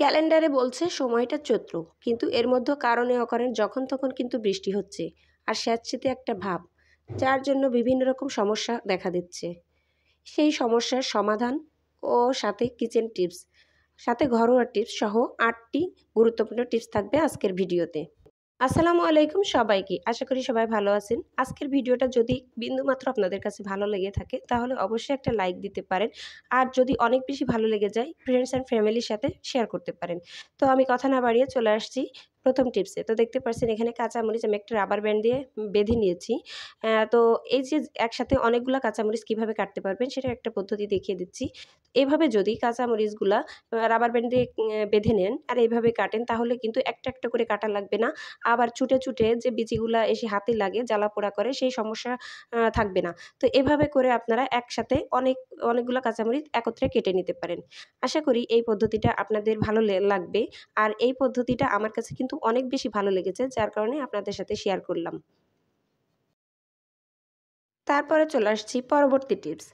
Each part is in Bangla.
ক্যালেন্ডারে বলছে সময়টা চৈত্র, কিন্তু এর মধ্যে কারণে অকারণে যখন তখন কিন্তু বৃষ্টি হচ্ছে আর স্যাঁতস্যাঁতে একটা ভাব, যার জন্য বিভিন্ন রকম সমস্যা দেখা দিচ্ছে। সেই সমস্যার সমাধান ও সাথে কিচেন টিপস, সাথে ঘরোয়া টিপস সহ ৮টি গুরুত্বপূর্ণ টিপস থাকবে আজকের ভিডিওতে। আসসালামু আলাইকুম সবাইকে, আশা করি সবাই ভালো আছেন। আজকের ভিডিওটা যদি বিন্দুমাত্র আপনাদের কাছে ভালো লেগে থাকে তাহলে অবশ্যই একটা লাইক দিতে পারেন, আর যদি অনেক বেশি ভালো লেগে যায় ফ্রেন্ডস অ্যান্ড ফ্যামিলির সাথে শেয়ার করতে পারেন। তো আমি কথা না বাড়িয়ে চলে আসছি প্রথম টিপসে। তো দেখতে পাচ্ছেন এখানে কাঁচামরিচ আমি একটা রাবার ব্যান্ড দিয়ে বেঁধে নিয়েছি। তো এই যে একসাথে অনেকগুলো কাঁচামরিচ কীভাবে কাটতে পারবেন সেটা একটা পদ্ধতি দেখিয়ে দিচ্ছি। এভাবে যদি কাঁচামরিচগুলো রাবার ব্যান্ড দিয়ে বেঁধে নেন আর এইভাবে কাটেন তাহলে কিন্তু একটা একটা করে কাটা লাগবে না, আবার ছুটে ছুটে যে বিচিগুলো এসে হাতে লাগে জ্বালা পোড়া করে সেই সমস্যা থাকবে না। তো এভাবে করে আপনারা একসাথে অনেকগুলো কাঁচামরিচ একত্রে কেটে নিতে পারেন। আশা করি এই পদ্ধতিটা আপনাদের ভালো লাগবে, আর এই পদ্ধতিটা আমার কাছে কিন্তু অনেক বেশি ভালো লেগেছে, যার কারণে আপনাদের সাথে শেয়ার করলাম। তারপরে চলে আসছি পরবর্তী টিপস।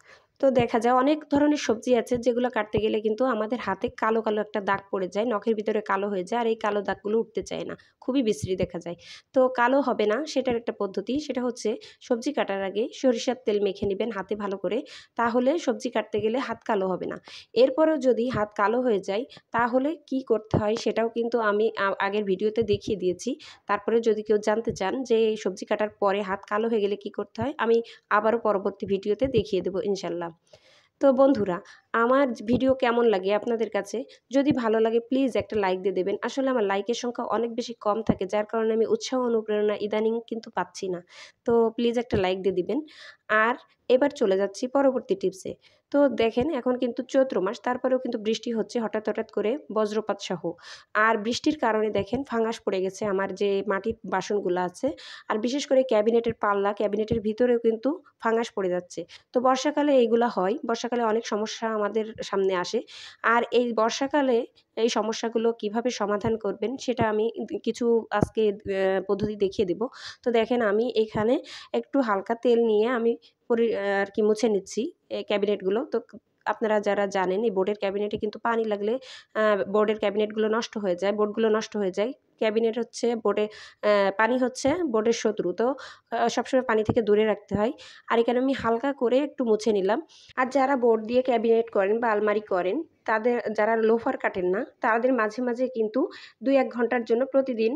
তো দেখা যায় অনেক ধরনের সবজি আছে যেগুলো কাটতে গেলে কিন্তু আমাদের হাতে কালো কালো একটা দাগ পড়ে যায়, নখের ভিতরে কালো হয়ে যায়, আর এই কালো দাগগুলো উঠতে চায় না, খুবই বিশ্রী দেখা যায়। তো কালো হবে না সেটার একটা পদ্ধতি, সেটা হচ্ছে সবজি কাটার আগে সরিষার তেল মেখে নেবেন হাতে ভালো করে, তাহলে সবজি কাটতে গেলে হাত কালো হবে না। এরপরেও যদি হাত কালো হয়ে যায় তাহলে কি করতে হয় সেটাও কিন্তু আমি আগের ভিডিওতে দেখিয়ে দিয়েছি। তারপরে যদি কেউ জানতে চান যে এই সবজি কাটার পরে হাত কালো হয়ে গেলে কি করতে হয়, আমি আবারও পরবর্তী ভিডিওতে দেখিয়ে দেবো ইনশাল্লাহ। তো বন্ধুরা, আমার ভিডিও কেমন লাগে আপনাদের কাছে, যদি ভালো লাগে প্লিজ একটা লাইক দিয়ে দেবেন। আসলে আমার লাইকের সংখ্যা অনেক বেশি কম থাকে, যার কারণে আমি উৎসাহ অনুপ্রেরণা ইদানিং কিন্তু পাচ্ছি না। তো প্লিজ একটা লাইক দিয়ে দিবেন। আর এবার চলে যাচ্ছি পরবর্তী টিপসে। তো দেখেন এখন কিন্তু চৈত্র মাস, তারপরেও কিন্তু বৃষ্টি হচ্ছে হঠাৎ হঠাৎ করে বজ্রপাত সহ, আর বৃষ্টির কারণে দেখেন ফাঙ্গাস পড়ে গেছে আমার যে মাটির বাসনগুলো আছে, আর বিশেষ করে ক্যাবিনেটের পাল্লা, ক্যাবিনেটের ভিতরেও কিন্তু ফাঙ্গাস পড়ে যাচ্ছে। তো বর্ষাকালে এইগুলো হয়, বর্ষাকালে অনেক সমস্যা আমাদের সামনে আসে। আর এই বর্ষাকালে এই সমস্যাগুলো কিভাবে সমাধান করবেন সেটা আমি কিছু আজকে পদ্ধতি দেখিয়ে দেব। তো দেখেন আমি এখানে একটু হালকা তেল নিয়ে আমি আর কি মুছে নিচ্ছি ক্যাবিনেটগুলো। তো আপনারা যারা জানেন এই বোর্ডের ক্যাবিনেটে কিন্তু পানি লাগলে বোর্ডের ক্যাবিনেটগুলো নষ্ট হয়ে যায়, বোর্ডগুলো নষ্ট হয়ে যায়। ক্যাবিনেট হচ্ছে বোর্ডে, পানি হচ্ছে বোর্ডের শত্রু, তো সবসময় পানি থেকে দূরে রাখতে হয়। আর এখানে আমি হালকা করে একটু মুছে নিলাম। আর যারা বোর্ড দিয়ে ক্যাবিনেট করেন বা আলমারি করেন, তাদের যারা লোফার কাটেন না তাদের মাঝে মাঝে কিন্তু 2-1 ঘন্টার জন্য প্রতিদিন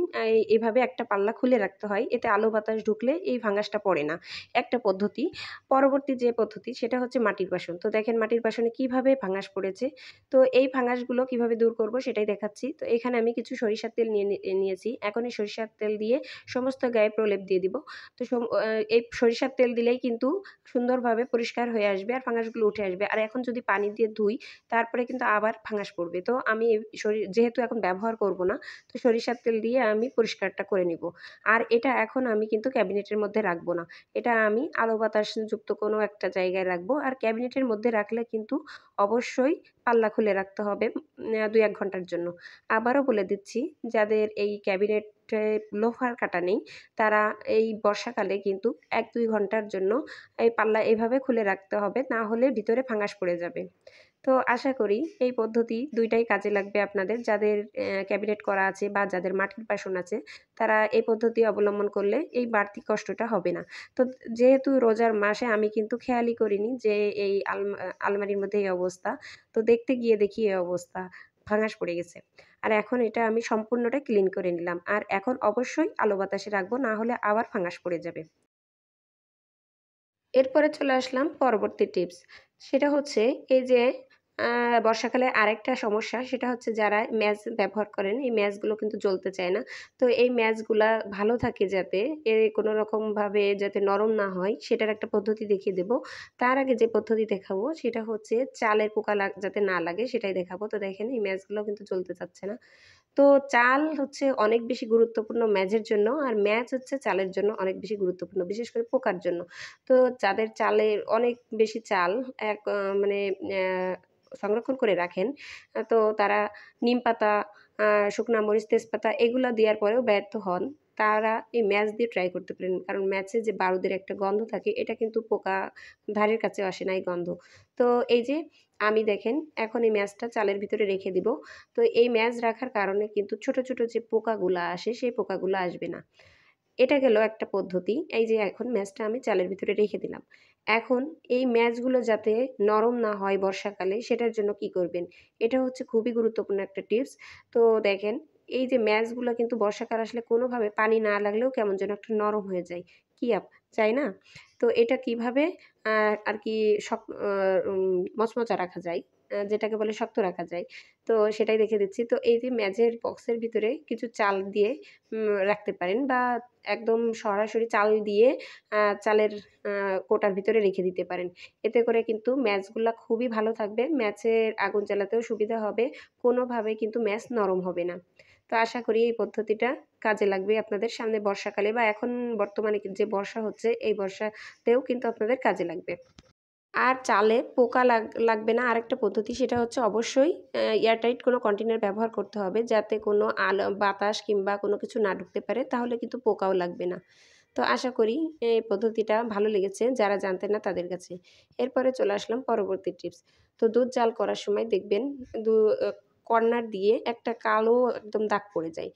এইভাবে একটা পাল্লা খুলে রাখতে হয়, এতে আলো বাতাস ঢুকলে এই ভাঙাসটা পড়ে না, একটা পদ্ধতি। পরবর্তী যে পদ্ধতি সেটা হচ্ছে মাটির বাসন। তো দেখেন মাটির বাসনে কিভাবে ভাঙাস পড়েছে, তো এই ভাঙাসগুলো কিভাবে দূর করব সেটাই দেখাচ্ছি। তো এখানে আমি কিছু সরিষার তেল নিয়েছি, এখন এই সরিষার তেল দিয়ে সমস্ত গায়ে প্রলেপ দিয়ে দিব। তো এই সরিষার তেল দিলেই কিন্তু সুন্দরভাবে পরিষ্কার হয়ে আসবে আর ভাঙাসগুলো উঠে আসবে। আর এখন যদি পানি দিয়ে ধুই তারপরে কিন্তু আবার ভাঙাস পড়বে। তো আমি যেহেতু এখন ব্যবহার করব না, তো সরিষার তেল দিয়ে আমি পরিষ্কারটা করে নিব। আর এটা এখন আমি কিন্তু ক্যাবিনেটের মধ্যে রাখবো না, এটা আমি আলো বাতাসযুক্ত কোনো একটা জায়গায় রাখবো। আর ক্যাবিনেটের মধ্যে রাখলে কিন্তু অবশ্যই পাল্লা খুলে রাখতে হবে 2-1 ঘন্টার জন্য। আবারও বলে দিচ্ছি, যাদের এই ক্যাবিনেট লোফার কাটা নেই তারা এই বর্ষাকালে কিন্তু 1-2 ঘন্টার জন্য এই পাল্লা এইভাবে খুলে রাখতে হবে, না হলে ভিতরে ভাঙাস পড়ে যাবে। তো আশা করি এই পদ্ধতি দুইটাই কাজে লাগবে আপনাদের। যাদের ক্যাবিনেট করা আছে বা যাদের মাটির বাসন আছে তারা এই পদ্ধতি অবলম্বন করলে এই বাড়তি কষ্টটা হবে না। তো যেহেতু রোজার মাসে আমি কিন্তু খেয়ালই করিনি যে এই আলমারির মধ্যে এই অবস্থা, তো দেখতে গিয়ে দেখি এই অবস্থা, ভাঙাস পড়ে গেছে। আর এখন এটা আমি সম্পূর্ণটা ক্লিন করে নিলাম। আর এখন অবশ্যই আলো বাতাসে রাখবো, না হলে আবার ভাঙাস পড়ে যাবে। এরপরে চলে আসলাম পরবর্তী টিপস, সেটা হচ্ছে এই যে বর্ষাকালে আরেকটা সমস্যা, সেটা হচ্ছে যারা ম্যাচ ব্যবহার করেন এই ম্যাচগুলো কিন্তু জ্বলতে চায় না। তো এই ম্যাচগুলা ভালো থাকে যাতে কোনো রকমভাবে যাতে নরম না হয় সেটার একটা পদ্ধতি দেখিয়ে দেব। তার আগে যে পদ্ধতি দেখাবো সেটা হচ্ছে চালের পোকা যাতে না লাগে সেটাই দেখাবো। তো দেখেন এই ম্যাচগুলো কিন্তু জ্বলতে চাচ্ছে না। তো চাল হচ্ছে অনেক বেশি গুরুত্বপূর্ণ ম্যাচের জন্য, আর ম্যাচ হচ্ছে চালের জন্য অনেক বেশি গুরুত্বপূর্ণ, বিশেষ করে পোকার জন্য। তো যাদের চালের অনেক বেশি চাল মানে সংরক্ষণ করে রাখেন, তো তারা নিম পাতা, শুকনা মরিচ, তেজপাতা এগুলো দেওয়ার পরেও ব্যর্থ হন, তারা এই ম্যাচ দিয়ে ট্রাই করতে পারেন। কারণ ম্যাচে যে বারুদের একটা গন্ধ থাকে, এটা কিন্তু পোকা ধারের কাছে আসে না এই গন্ধ। তো এই যে आमी देखें एखोन एई म्याशटा चालेर भितरे रेखे दिब। तो एई म्याश राखार कारणे किन्तु छोटो छोटो जे पोकागुलो आसे सेई पोकागुलो आसबे ना। एटा गेलो एकटा पद्धति। एई जे एखोन म्याशटा आमी चालेर भितरे रेखे दिलाम। एखोन एई म्याशगुलो जाते नरम ना हय बर्षाकाले सेटार जोन्नो कि करबेन, एटा होच्छे खुबই गुरुत्वपूर्ण एकटा टिप्स। तो देखें এই যে ম্যাচগুলো কিন্তু বর্ষাকাল আসলে কোনোভাবে পানি না লাগলেও কেমন যেন একটু নরম হয়ে যায়, কি আপ চাই না। তো এটা কিভাবে আর কি সব মচমচা রাখা যায়, যেটাকে বলে শক্ত রাখা যায়, তো সেটাই দেখে দিচ্ছি। তো এই যে ম্যাচের বক্সের ভিতরে কিছু চাল দিয়ে রাখতে পারেন বা একদম সরাসরি চাল দিয়ে চালের কোটার ভিতরে রেখে দিতে পারেন। এতে করে কিন্তু ম্যাচগুলো খুবই ভালো থাকবে, ম্যাচের আগুন জ্বালাতেও সুবিধা হবে, কোনোভাবে কিন্তু ম্যাচ নরম হবে না। তো আশা করি এই পদ্ধতিটা কাজে লাগবে আপনাদের সামনে বর্ষাকালে বা এখন বর্তমানে যে বর্ষা হচ্ছে এই বর্ষাতেও কিন্তু আপনাদের কাজে লাগবে। আর চালে পোকা লাগবে না আরেকটা পদ্ধতি, সেটা হচ্ছে অবশ্যই এয়ারটাইট কোনো কন্টেনার ব্যবহার করতে হবে যাতে কোনো আলো বাতাস কিংবা কোনো কিছু না ঢুকতে পারে, তাহলে কিন্তু পোকাও লাগবে না। তো আশা করি এই পদ্ধতিটা ভালো লেগেছে যারা জানতেন না তাদের কাছে। এরপরে চলে আসলাম পরবর্তী টিপস। তো দুধ জাল করার সময় দেখবেন কর্নার দিয়ে একটা কালো একদম দাগ পড়ে যায়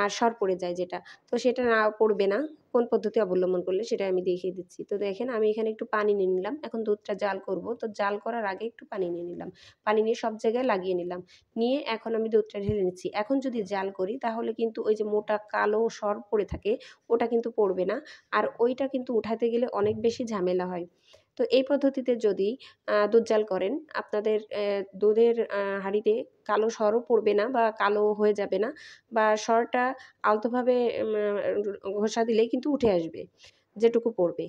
আর সর পড়ে যায় যেটা, তো সেটা না পড়বে না কোন পদ্ধতি অবলম্বন করলে সেটা আমি দেখিয়ে দিচ্ছি। তো দেখেন আমি এখানে একটু পানি নিয়ে নিলাম, এখন দুধটা জাল করব। তো জাল করার আগে একটু পানি নিয়ে নিলাম, পানি নিয়ে সব জায়গায় লাগিয়ে নিলাম, নিয়ে এখন আমি দুধটা ঢেলে নিচ্ছি। এখন যদি জাল করি তাহলে কিন্তু ওই যে মোটা কালো সর পড়ে থাকে ওটা কিন্তু পড়বে না, আর ওইটা কিন্তু উঠাতে গেলে অনেক বেশি ঝামেলা হয়। তো এই পদ্ধতিতে যদি দুধ জাল করেন আপনাদের দুধের হাঁড়িতে কালো সরও পড়বে না বা কালো হয়ে যাবে না, বা সরটা আলতোভাবে ঘষা দিলেই কিন্তু উঠে আসবে যেটুকু পড়বে।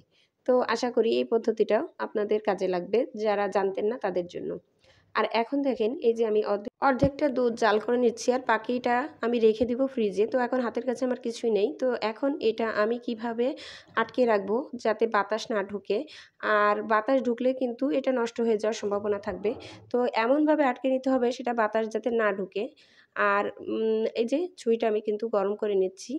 তো আশা করি এই পদ্ধতিটা আপনাদের কাজে লাগবে যারা জানতেন না তাদের জন্য। আর এখন দেখেন এই যে আমি অর্ধেকটা দুধ জাল করে নিচ্ছি আর বাকিটা আমি রেখে দিব ফ্রিজে। তো এখন হাতের কাছে আমার কিছুই নেই, তো এখন এটা আমি কিভাবে আটকে রাখব যাতে বাতাস না ঢুকে, আর বাতাস ঢুকলে কিন্তু এটা নষ্ট হয়ে যাওয়ার সম্ভাবনা থাকবে। তো এমনভাবে আটকে নিতে হবে সেটা বাতাস যাতে না ঢুকে। আর এই যে ছুরিটা আমি কিন্তু গরম করে নিচ্ছি,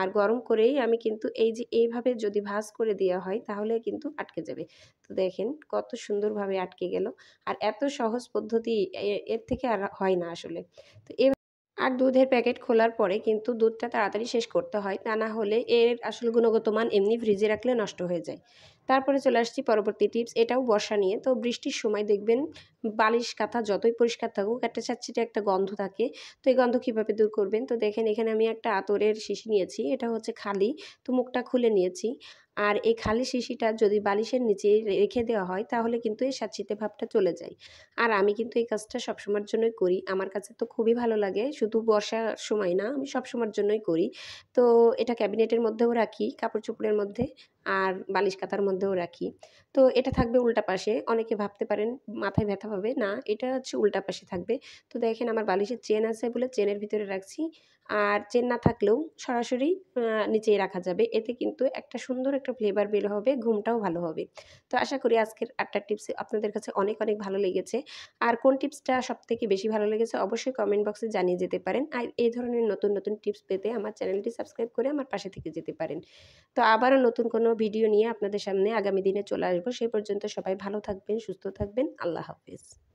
আর গরম করেই আমি কিন্তু এই যে এইভাবে যদি ভাঁজ করে দেওয়া হয় তাহলে কিন্তু আটকে যাবে। তো দেখেন কত সুন্দরভাবে আটকে গেল, আর এত সহজ পদ্ধতি এর থেকে আর হয় না আসলে। তো আর দুধের প্যাকেট খোলার পরে কিন্তু দুধটা তাড়াতাড়ি শেষ করতে হয়, তা না হলে এর আসল গুণগত মান এমনি ফ্রিজে রাখলে নষ্ট হয়ে যায়। তারপরে চলে আসছি পরবর্তী টিপস, এটাও বর্ষা নিয়ে। তো বৃষ্টির সময় দেখবেন বালিশ কাঁথা যতই পরিষ্কার থাকুক একটা স্যাঁতসেঁতে একটা গন্ধ থাকে, তো এই গন্ধ কীভাবে দূর করবেন। তো দেখেন এখানে আমি একটা আতরের শিশি নিয়েছি, এটা হচ্ছে খালি, তো মুখটা খুলে নিয়েছি। আর এই খালি শিশিটা যদি বালিশের নিচে রেখে দেওয়া হয় তাহলে কিন্তু এই স্যাঁতসেঁতে ভাবটা চলে যায়। আর আমি কিন্তু এই কাজটা সবসময়ের জন্যই করি, আমার কাছে তো খুবই ভালো লাগে, শুধু বর্ষার সময় না আমি সবসময়ের জন্যই করি। তো এটা ক্যাবিনেটের মধ্যেও রাখি, কাপড় চোপড়ের মধ্যে, আর বালিশ কাঁথার মধ্যেও রাখি। তো এটা থাকবে উল্টা পাশে, অনেকে ভাবতে পারেন মাথায় ব্যথা হবে, না এটা হচ্ছে উল্টা পাশে থাকবে। তো দেখেন আমার বালিশের চেন আছে বলে চেনের ভিতরে রাখছি, আর চেন না থাকলেও সরাসরি নিচেই রাখা যাবে, এতে কিন্তু একটা সুন্দর একটা ফ্লেভার বের হবে, ঘুমটাও ভালো হবে। তো আশা করি আজকের আটটা টিপস আপনাদের কাছে অনেক অনেক ভালো লেগেছে। আর কোন টিপসটা সবথেকে বেশি ভালো লেগেছে অবশ্যই কমেন্ট বক্সে জানিয়ে যেতে পারেন। আর এই ধরনের নতুন নতুন টিপস পেতে আমার চ্যানেলটি সাবস্ক্রাইব করে আমার পাশে থেকে যেতে পারেন। তো আবারও নতুন কোনো ভিডিও নিয়ে আপনাদের সামনে আগামী দিনে চলে আসবো। সেই পর্যন্ত সবাই ভালো থাকবেন, সুস্থ থাকবেন, আল্লাহ হাফেজ।